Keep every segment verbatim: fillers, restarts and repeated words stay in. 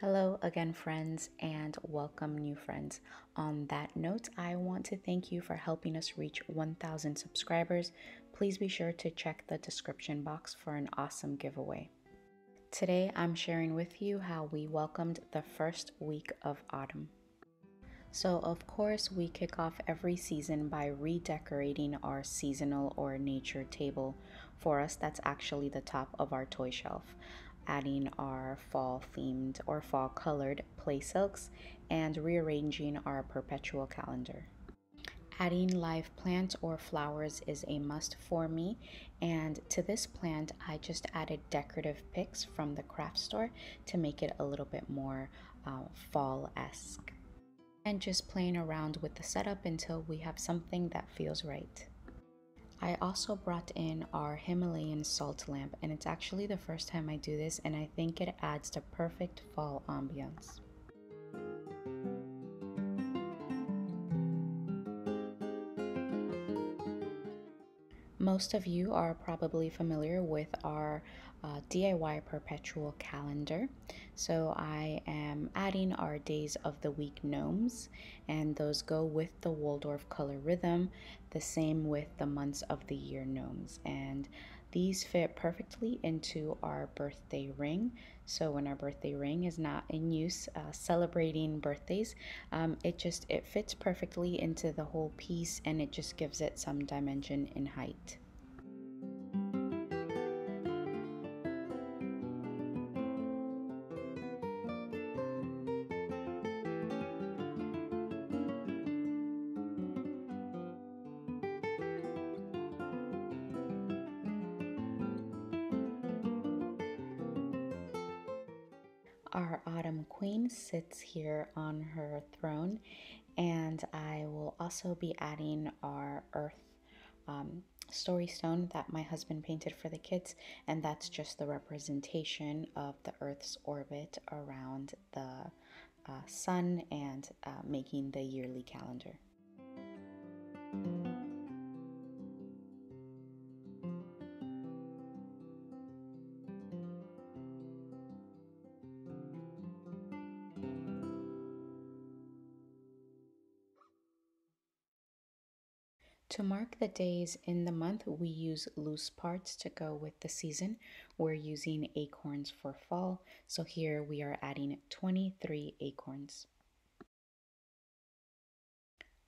Hello again, friends, and welcome new friends. On that note, I want to thank you for helping us reach one thousand subscribers. Please be sure to check the description box for an awesome giveaway. Today, I'm sharing with you how we welcomed the first week of autumn. So, of course, we kick off every season by redecorating our seasonal or nature table. For us, that's actually the top of our toy shelf. Adding our fall themed or fall colored play silks and rearranging our perpetual calendar. Adding live plants or flowers is a must for me, and to this plant I just added decorative picks from the craft store to make it a little bit more uh, fall-esque. And just playing around with the setup until we have something that feels right. I also brought in our Himalayan salt lamp, and it's actually the first time I do this, and I think it adds the perfect fall ambiance. Most of you are probably familiar with our uh, D I Y perpetual calendar. So I am adding our days of the week gnomes, and those go with the Waldorf color rhythm, the same with the months of the year gnomes. And these fit perfectly into our birthday ring. So when our birthday ring is not in use, uh, celebrating birthdays, um, it just it fits perfectly into the whole piece, and it just gives it some dimension in height. Our autumn queen sits here on her throne, and I will also be adding our earth um, story stone that my husband painted for the kids, and that's just the representation of the earth's orbit around the uh, sun and uh, making the yearly calendar. To mark the days in the month, we use loose parts to go with the season. We're using acorns for fall, so here we are adding twenty-three acorns.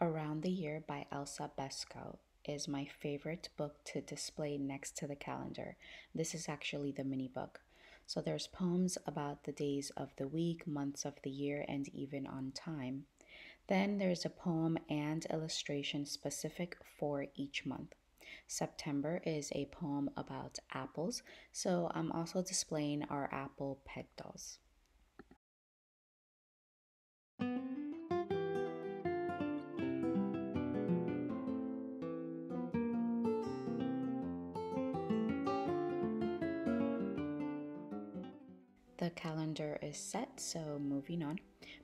Around the Year by Elsa Beskow is my favorite book to display next to the calendar. This is actually the mini book. So there's poems about the days of the week, months of the year, and even on time. Then there's a poem and illustration specific for each month. September is a poem about apples, so I'm also displaying our apple peg dolls. The calendar is set, so moving on.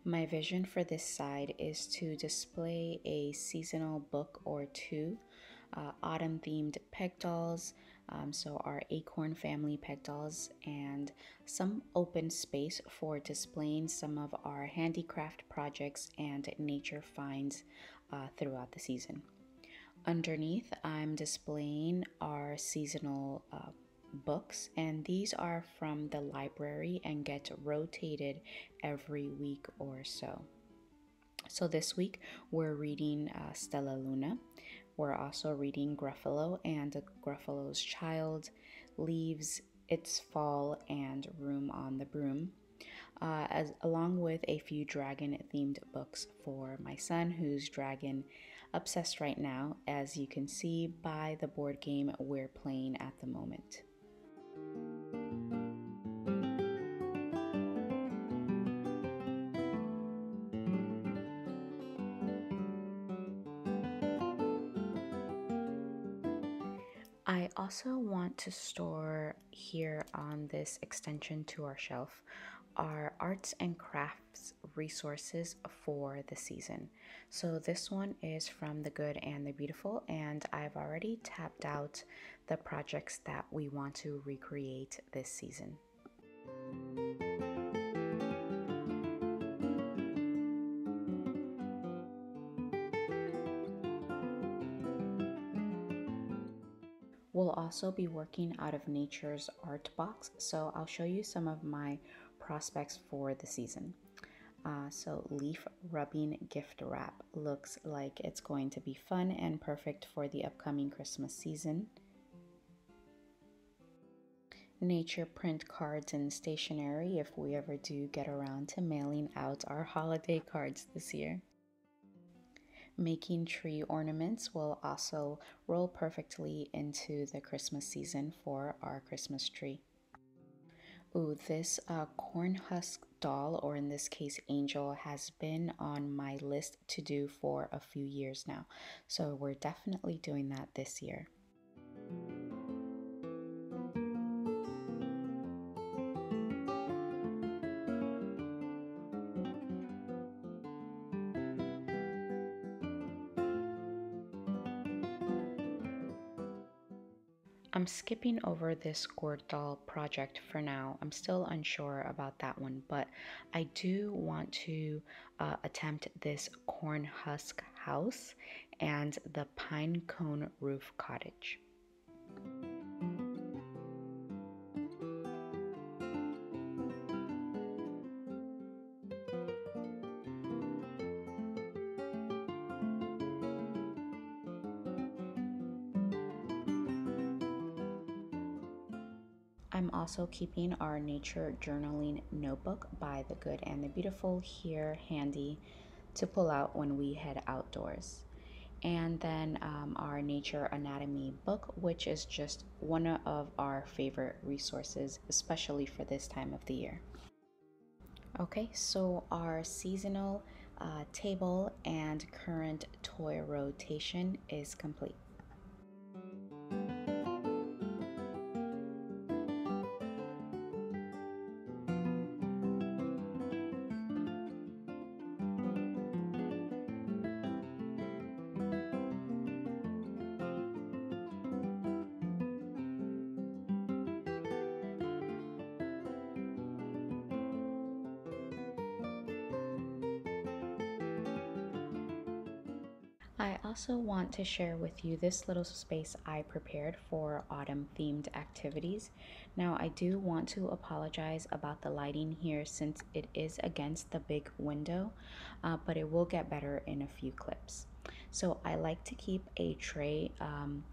My vision for this side is to display a seasonal book or two, uh, autumn themed peg dolls, um, so our acorn family peg dolls, and some open space for displaying some of our handicraft projects and nature finds uh, throughout the season. Underneath, I'm displaying our seasonal uh, books, and these are from the library and get rotated every week or so. So this week we're reading uh, Stella Luna. We're also reading Gruffalo and Gruffalo's Child, Leaves Its Fall, and Room on the Broom, uh, as along with a few dragon themed books for my son, who's dragon obsessed right now, as you can see by the board game we're playing at the moment. I also want to store here on this extension to our shelf our arts and crafts resources for the season. So this one is from The Good and the Beautiful, and I've already tapped out the projects that we want to recreate this season. will also be working out of Nature's Art Box, so I'll show you some of my prospects for the season. Uh, so leaf rubbing gift wrap looks like it's going to be fun and perfect for the upcoming Christmas season. Nature print cards and stationery if we ever do get around to mailing out our holiday cards this year. Making tree ornaments will also roll perfectly into the Christmas season for our Christmas tree. Ooh, this uh, corn husk doll, or in this case angel, has been on my list to do for a few years now, so we're definitely doing that this year. I'm skipping over this gourd doll project for now. I'm still unsure about that one, but I do want to uh, attempt this corn husk house and the pine cone roof cottage. I'm also keeping our nature journaling notebook by The Good and the Beautiful here handy to pull out when we head outdoors. And then um, our Nature Anatomy book, which is just one of our favorite resources, especially for this time of the year. Okay, so our seasonal uh, table and current toy rotation is complete. I also want to share with you this little space I prepared for autumn themed activities. Now I do want to apologize about the lighting here since it is against the big window, uh, but it will get better in a few clips. So I like to keep a tray um,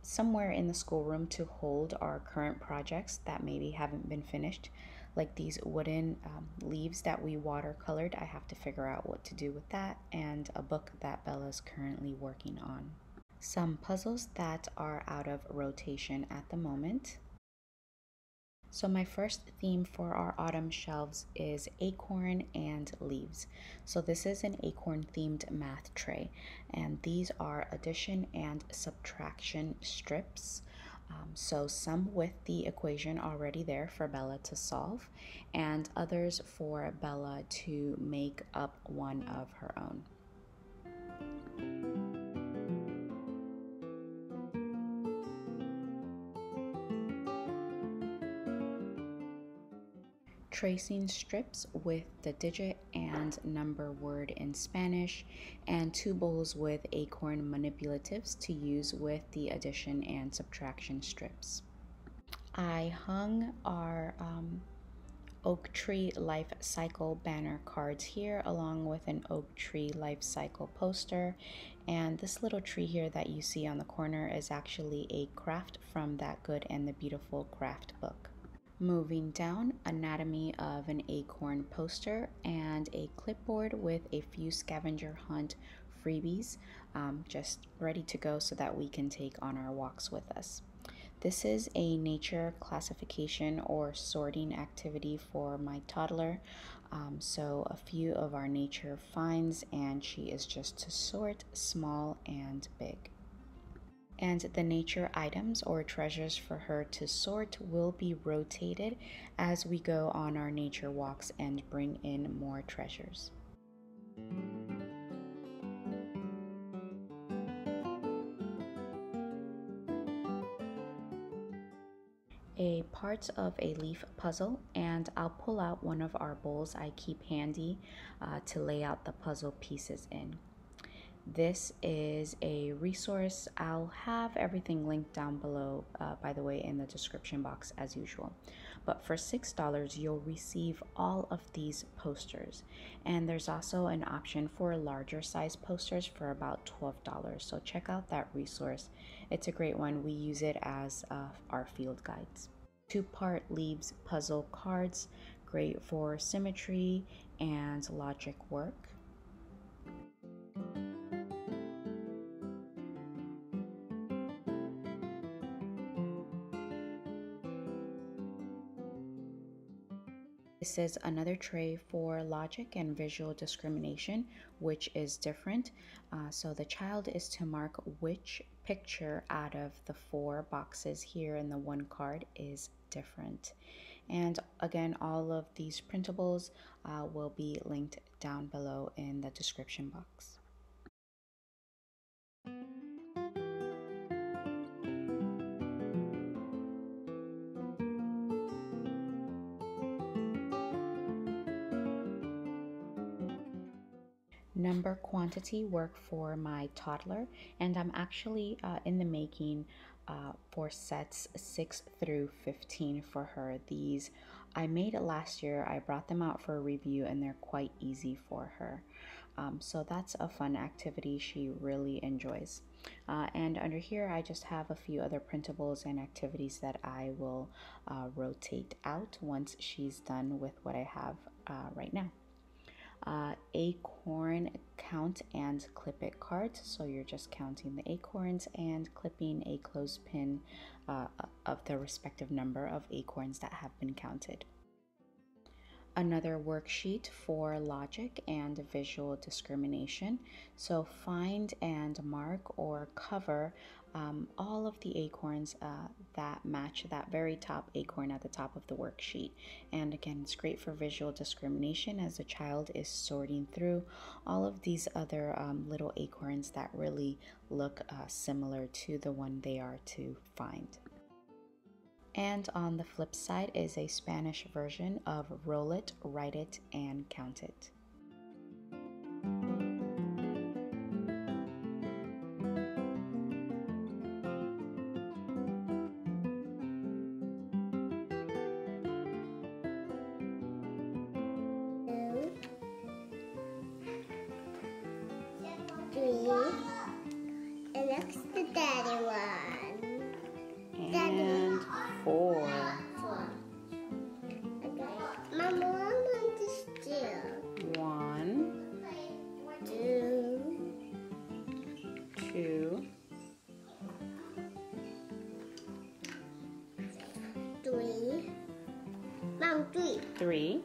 somewhere in the schoolroom to hold our current projects that maybe haven't been finished, like these wooden um, leaves that we watercolored. I have to figure out what to do with that, and a book that Bella's currently working on. Some puzzles that are out of rotation at the moment. So my first theme for our autumn shelves is acorn and leaves. So this is an acorn themed math tray, and these are addition and subtraction strips. Um, so some with the equation already there for Bella to solve, and others for Bella to make up one of her own. Tracing strips with the digit and number word in Spanish, and two bowls with acorn manipulatives to use with the addition and subtraction strips. I hung our um, oak tree life cycle banner cards here, along with an oak tree life cycle poster, and this little tree here that you see on the corner is actually a craft from that Good and the Beautiful craft book. Moving down, anatomy of an acorn poster and a clipboard with a few scavenger hunt freebies, um, just ready to go so that we can take on our walks with us. This is a nature classification or sorting activity for my toddler. Um, so a few of our nature finds, and she is just to sort small and big. And the nature items or treasures for her to sort will be rotated as we go on our nature walks and bring in more treasures. A part of a leaf puzzle, and I'll pull out one of our bowls I keep handy uh, to lay out the puzzle pieces in. This is a resource. I'll have everything linked down below, uh, by the way, in the description box as usual. But for six dollars, you'll receive all of these posters. And there's also an option for larger size posters for about twelve dollars. So check out that resource. It's a great one. We use it as uh, our field guides. Two-part leaves puzzle cards, great for symmetry and logic work. This is another tray for logic and visual discrimination, which is different. Uh, so the child is to mark which picture out of the four boxes here in the one card is different. And again, all of these printables uh, will be linked down below in the description box. Number quantity work for my toddler, and I'm actually uh, in the making uh, for sets six through fifteen for her. These I made last year. I brought them out for a review and they're quite easy for her. Um, so that's a fun activity she really enjoys. Uh, and under here I just have a few other printables and activities that I will uh, rotate out once she's done with what I have uh, right now. Uh, acorn count and clip it cards, so you're just counting the acorns and clipping a clothespin uh, of the respective number of acorns that have been counted. Another worksheet for logic and visual discrimination, so find and mark or cover um, all of the acorns uh, that match that very top acorn at the top of the worksheet. And again, it's great for visual discrimination as the child is sorting through all of these other um, little acorns that really look uh, similar to the one they are to find. And on the flip side is a Spanish version of Roll It, Write It, and Count It. Three,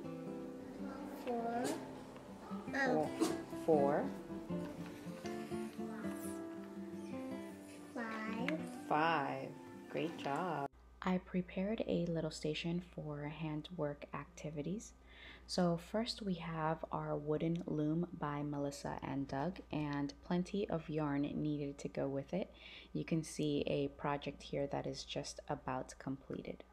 four, um, four, five, five. Great job. I prepared a little station for handwork activities. So first we have our wooden loom by Melissa and Doug, and plenty of yarn needed to go with it. You can see a project here that is just about completed.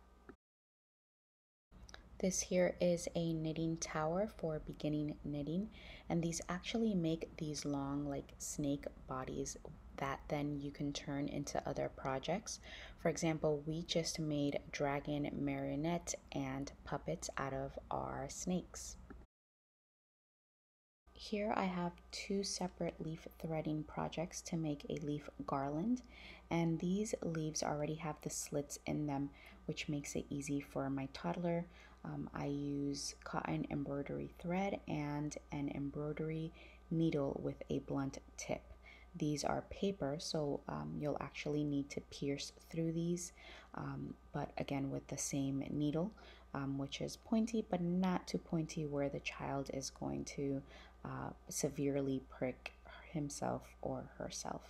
This here is a knitting tower for beginning knitting, and these actually make these long like snake bodies that then you can turn into other projects. For example, we just made dragon marionette and puppets out of our snakes. Here I have two separate leaf threading projects to make a leaf garland, and these leaves already have the slits in them, which makes it easy for my toddler. Um, I use cotton embroidery thread and an embroidery needle with a blunt tip. These are paper, so um, you'll actually need to pierce through these, um, but again with the same needle, um, which is pointy, but not too pointy where the child is going to uh, severely prick himself or herself.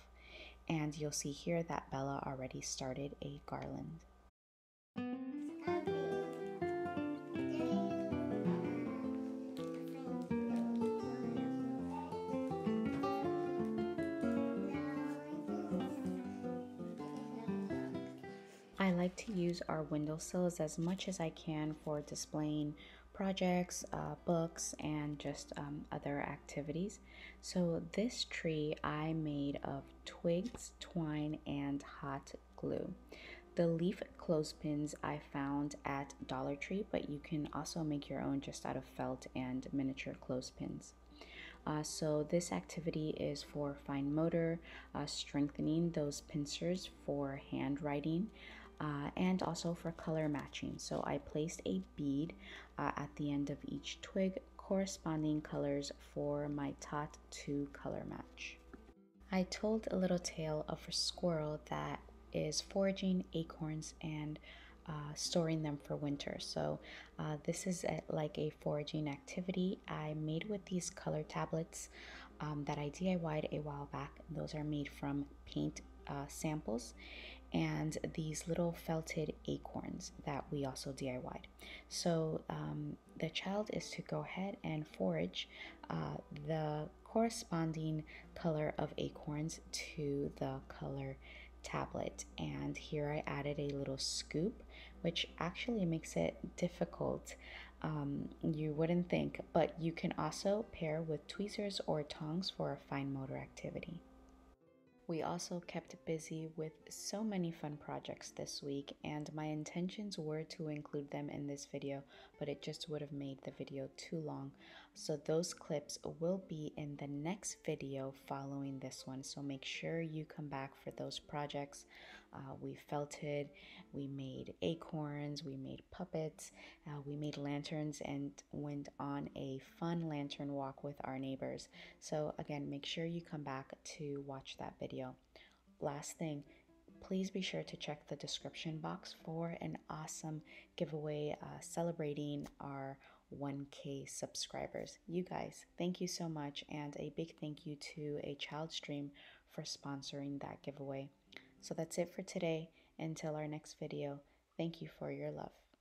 And you'll see here that Bella already started a garland. I like to use our windowsills as much as I can for displaying projects, uh, books, and just um, other activities. So this tree I made of twigs, twine, and hot glue. The leaf clothespins I found at Dollar Tree, but you can also make your own just out of felt and miniature clothespins. Uh, so this activity is for fine motor, uh, strengthening those pincers for handwriting, uh, and also for color matching. So I placed a bead uh, at the end of each twig, corresponding colors for my tot to color match. I told a little tale of a squirrel that is foraging acorns and uh, storing them for winter. So uh, this is a, like a foraging activity I made with these color tablets um, that I D I Y'd a while back. Those are made from paint uh, samples and these little felted acorns that we also D I Y'd. So um, the child is to go ahead and forage uh, the corresponding color of acorns to the color tablet, and here I added a little scoop, which actually makes it difficult. Um, you wouldn't think, but you can also pair with tweezers or tongs for a fine motor activity. We also kept busy with so many fun projects this week, and my intentions were to include them in this video, but it just would have made the video too long. So those clips will be in the next video following this one, so make sure you come back for those projects. Uh, we felted, we made acorns, we made puppets, uh, we made lanterns, and went on a fun lantern walk with our neighbors. So again, make sure you come back to watch that video. Last thing, please be sure to check the description box for an awesome giveaway uh, celebrating our one K subscribers. You guys, thank you so much, and a big thank you to A Child's Dream for sponsoring that giveaway. So that's it for today. Until our next video, thank you for your love.